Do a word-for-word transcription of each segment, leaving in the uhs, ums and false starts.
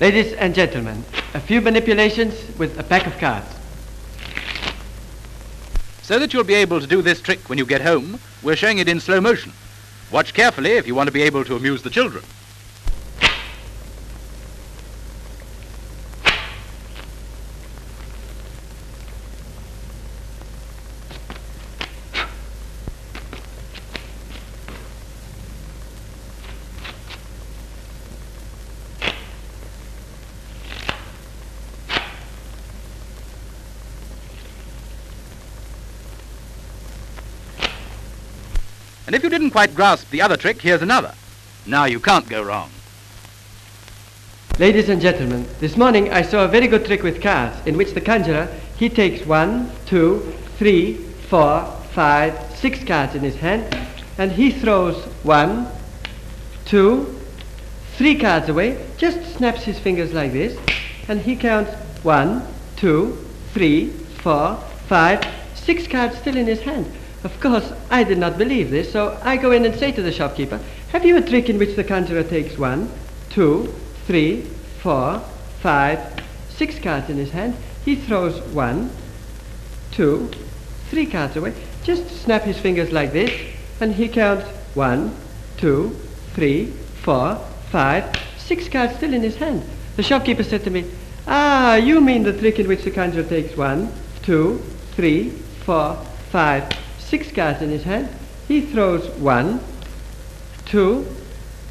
Ladies and gentlemen, a few manipulations with a pack of cards. So that you'll be able to do this trick when you get home, we're showing it in slow motion. Watch carefully if you want to be able to amuse the children. And if you didn't quite grasp the other trick, here's another. Now you can't go wrong. Ladies and gentlemen, this morning I saw a very good trick with cards in which the conjurer, he takes one, two, three, four, five, six cards in his hand, and he throws one, two, three cards away, just snaps his fingers like this, and he counts one, two, three, four, five, six cards still in his hand. Of course, I did not believe this, so I go in and say to the shopkeeper, have you a trick in which the conjurer takes one, two, three, four, five, six cards in his hand? He throws one, two, three cards away. Just snap his fingers like this, and he counts one, two, three, four, five, six cards still in his hand. The shopkeeper said to me, ah, you mean the trick in which the conjurer takes one, two, three, four, five, six cards in his hand, he throws one, two,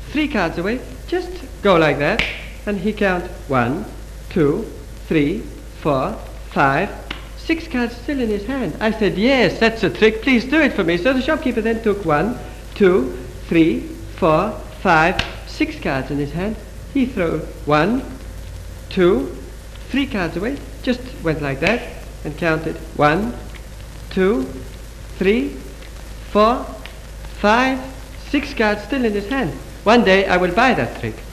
three cards away, just go like that, and he counts one, two, three, four, five, six cards still in his hand. I said, yes, that's a trick, please do it for me. So the shopkeeper then took one, two, three, four, five, six cards in his hand, he throws one, two, three cards away, just went like that, and counted one, two, three, four, five, six cards still in his hand. One day I will buy that trick.